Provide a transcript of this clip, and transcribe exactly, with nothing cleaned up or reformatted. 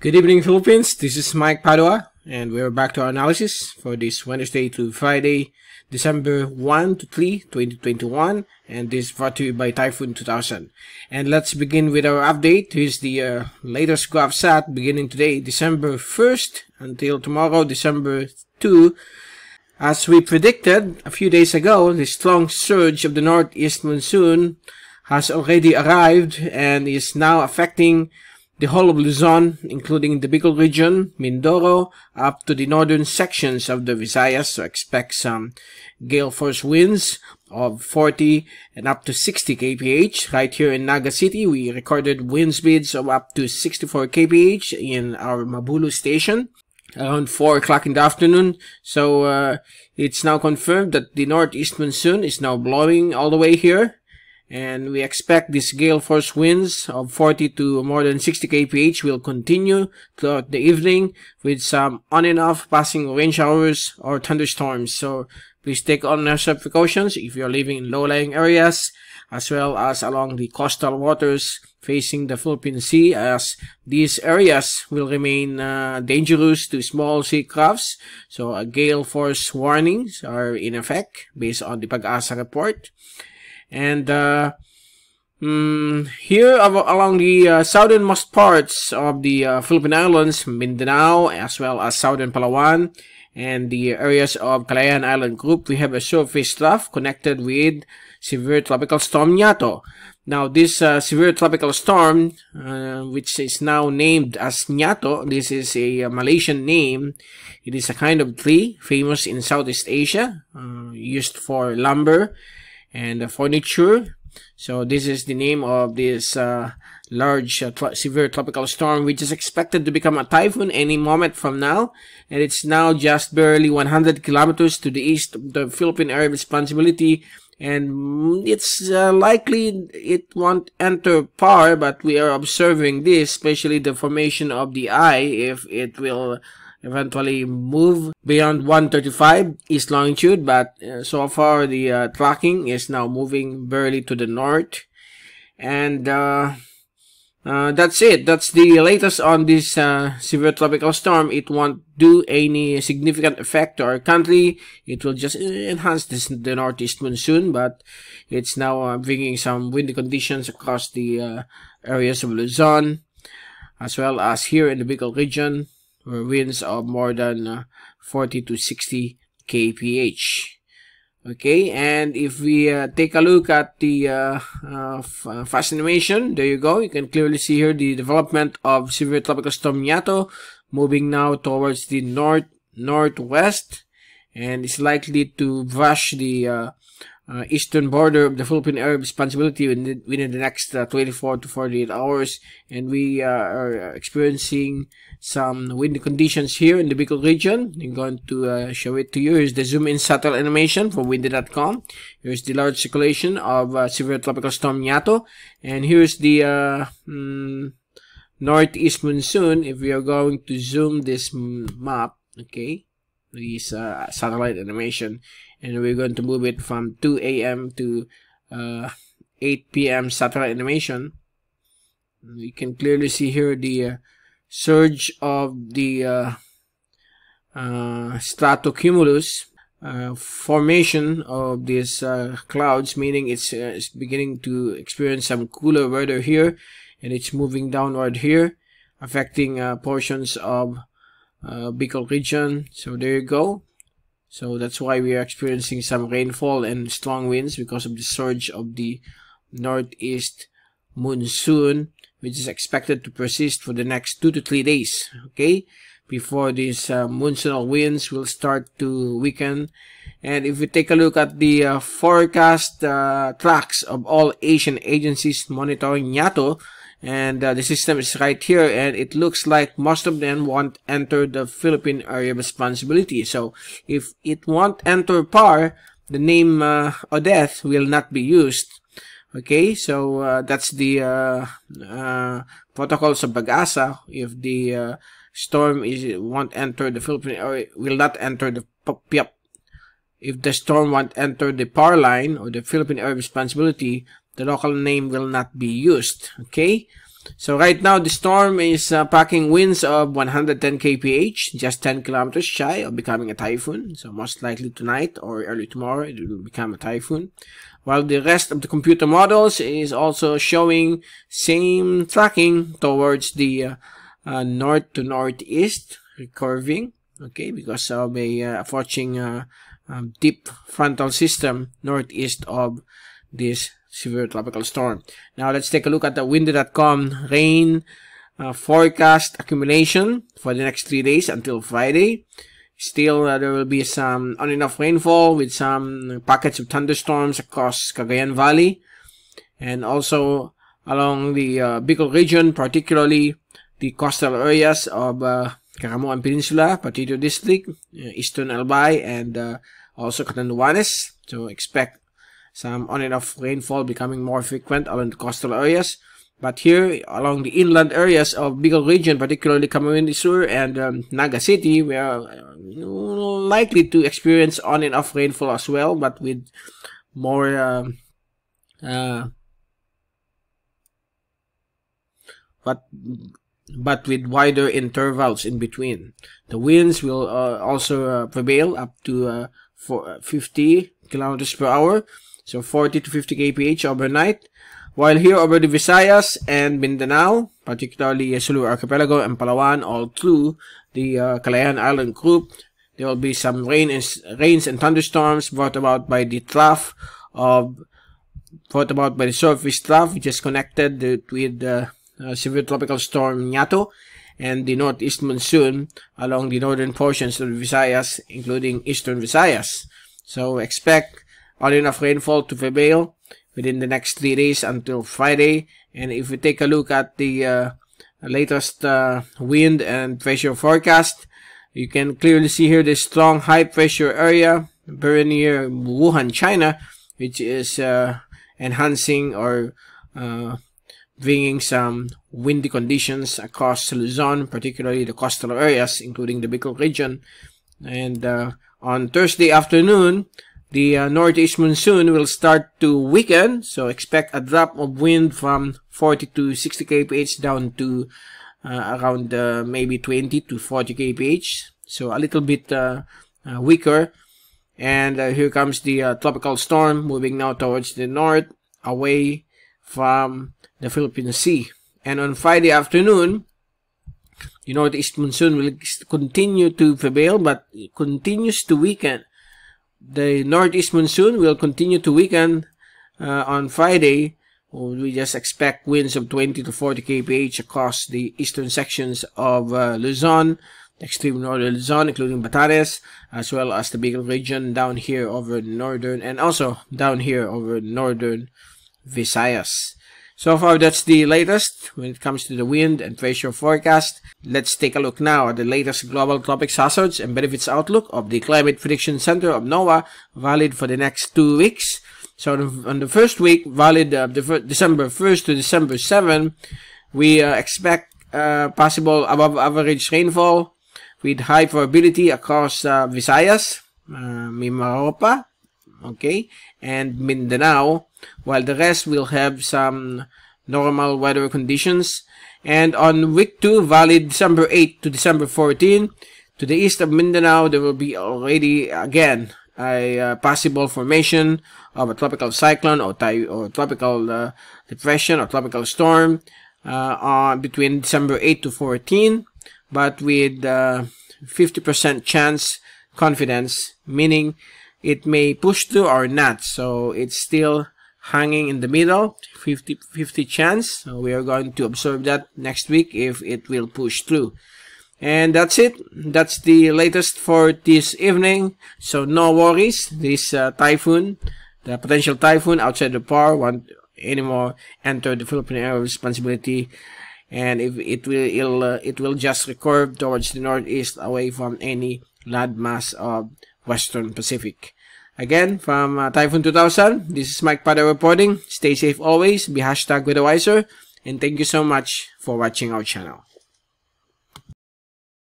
Good evening, Philippines. This is Mike Padua, and we're back to our analysis for this Wednesday to Friday, December first to third, twenty twenty-one, and this is brought to you by Typhoon two thousand. And let's begin with our update. Here's the uh, latest graph set beginning today, December first, until tomorrow, December second. As we predicted a few days ago, the strong surge of the northeast monsoon has already arrived and is now affecting the whole of Luzon, including the Bicol region, Mindoro, up to the northern sections of the Visayas, so expect some gale force winds of forty and up to sixty kilometers per hour. Right here in Naga City, we recorded wind speeds of up to sixty-four kilometers per hour in our Mabulu station around four o'clock in the afternoon. So uh, it's now confirmed that the northeast monsoon is now blowing all the way here. And we expect these gale force winds of forty to more than sixty kilometers per hour will continue throughout the evening with some on and off passing rain showers or thunderstorms. So please take all necessary precautions if you're living in low-lying areas as well as along the coastal waters facing the Philippine Sea, as these areas will remain uh, dangerous to small sea crafts. So uh, gale force warnings are in effect based on the Pagasa report. And uh, mm, here along the uh, southernmost parts of the uh, Philippine Islands, Mindanao, as well as southern Palawan, and the areas of Kalayaan Island Group, we have a surface trough connected with severe tropical storm Nyatoh. Now, this uh, severe tropical storm, uh, which is now named as Nyatoh, this is a uh, Malaysian name. It is a kind of tree famous in Southeast Asia, uh, used for lumber and uh, furniture. So this is the name of this uh, large uh, tro severe tropical storm, which is expected to become a typhoon any moment from now, and it's now just barely one hundred kilometers to the east of the Philippine area of responsibility, and it's uh, likely it won't enter P A R, but we are observing this, especially the formation of the eye, if it will eventually move beyond one thirty-five east longitude. But uh, so far the uh, tracking is now moving barely to the north. And uh, uh, that's it. That's the latest on this uh, severe tropical storm. It won't do any significant effect to our country. It will just enhance this, the northeast monsoon, but it's now uh, bringing some windy conditions across the uh, areas of Luzon as well as here in the Bicol region, where winds of more than uh, forty to sixty kilometers per hour. Okay, and if we uh, take a look at the uh, uh, fast animation, there you go. You can clearly see here the development of severe tropical storm Nyatoh moving now towards the north northwest, and it's likely to brush the uh, uh, eastern border of the Philippine area of responsibility within the, within the next uh, twenty-four to forty-eight hours. And we uh, are experiencing some windy conditions here in the Bicol region. I'm going to uh, show it to you. Here's the zoom in subtle animation for windy dot com. Here's the large circulation of uh, severe tropical storm Nyatoh, and here's the uh, mm, northeast monsoon. If we are going to zoom this map, okay, this uh, satellite animation, and we're going to move it from two A M to uh, eight P M satellite animation. You can clearly see here the uh, surge of the uh, uh, stratocumulus uh, formation of these uh, clouds, meaning it's, uh, it's beginning to experience some cooler weather here, and it's moving downward here, affecting uh, portions of uh, Bicol region. So there you go. So that's why we are experiencing some rainfall and strong winds because of the surge of the northeast monsoon, which is expected to persist for the next two to three days, okay, before these uh, monsoonal winds will start to weaken. And if we take a look at the uh, forecast uh, tracks of all Asian agencies monitoring Nyatoh, and uh, the system is right here, and it looks like most of them won't enter the Philippine area of responsibility. So if it won't enter P A R, the name uh, Odette will not be used. Okay, so uh, that's the uh, uh, protocols of Pagasa. If the uh, storm is won't enter the Philippine area, will not enter the P A R. If the storm won't enter the P A R line or the Philippine area of responsibility, the local name will not be used. Okay, So right now, the storm is uh, packing winds of one hundred ten kilometers per hour, just ten kilometers shy of becoming a typhoon. So most likely tonight or early tomorrow, it will become a typhoon. While the rest of the computer models is also showing same tracking towards the uh, uh, north to northeast, recurving. Okay, because of a uh, approaching uh, um, deep frontal system northeast of this severe tropical storm. Now let's take a look at the windy dot com rain uh, forecast accumulation for the next three days until Friday. Still, uh, there will be some on enough rainfall with some pockets of thunderstorms across Cagayan Valley and also along the uh, Bicol region, particularly the coastal areas of uh, Caramoan Peninsula, Partido District, uh, Eastern Albay, and uh, also Catanduanes. So expect some on and off rainfall becoming more frequent along the coastal areas. But here, along the inland areas of Bicol region, particularly Camarines Sur and um, Naga City, we are uh, likely to experience on and off rainfall as well, but with more uh, uh, what but with wider intervals in between. The winds will uh, also uh, prevail up to uh, fifty kilometers per hour, so forty to fifty kilometers per hour overnight. While here over the Visayas and Mindanao, particularly uh, Sulu archipelago and Palawan, all through the uh, Kalayaan Island Group, there will be some rain and, rains and thunderstorms brought about by the trough of brought about by the surface trough, which is connected with the uh, Uh, severe tropical storm Nyatoh and the northeast monsoon along the northern portions of the Visayas, including eastern Visayas. So expect all enough rainfall to prevail within the next three days until Friday. And if we take a look at the uh, latest uh, wind and pressure forecast, you can clearly see here this strong high pressure area very near Wuhan, China, which is uh, enhancing or uh, bringing some windy conditions across Luzon, particularly the coastal areas, including the Bicol region. And uh, on Thursday afternoon, the uh, northeast monsoon will start to weaken, so expect a drop of wind from forty to sixty kilometers per hour down to uh, around uh, maybe twenty to forty kilometers per hour, so a little bit uh, uh, weaker. And uh, here comes the uh, tropical storm, moving now towards the north, away from the Philippine Sea. And on Friday afternoon, you know, the northeast monsoon will continue to prevail, but it continues to weaken. The northeast monsoon will continue to weaken uh, on Friday. We just expect winds of twenty to forty kilometers per hour across the eastern sections of uh, Luzon, extreme northern Luzon, including Batanes, as well as the Bicol region down here over northern, and also down here over northern Visayas. So far, that's the latest when it comes to the wind and pressure forecast. Let's take a look now at the latest global tropics hazards and benefits outlook of the Climate Prediction Center of NOAA, valid for the next two weeks. So on the first week, valid uh, December first to December seventh, we uh, expect uh, possible above average rainfall with high probability across uh, Visayas, uh, Mimaropa, okay, and Mindanao, while the rest will have some normal weather conditions. And on week two, valid December eighth to December fourteenth, to the east of Mindanao, there will be already again a uh, possible formation of a tropical cyclone or, or tropical uh, depression or tropical storm uh, on between December eighth to fourteenth, but with uh, fifty percent chance confidence, meaning it may push to or not, so it's still hanging in the middle, fifty fifty chance. So we are going to observe that next week if it will push through. And that's it. That's the latest for this evening. So no worries. This uh, typhoon, the potential typhoon outside the par won't anymore enter the Philippine area of responsibility, and if it will, it'll, uh, it will just recurve towards the northeast, away from any landmass of Western Pacific. Again, from uh, Typhoon two thousand, this is Mike Padua reporting. Stay safe always, be hashtag weatherwiser, and thank you so much for watching our channel.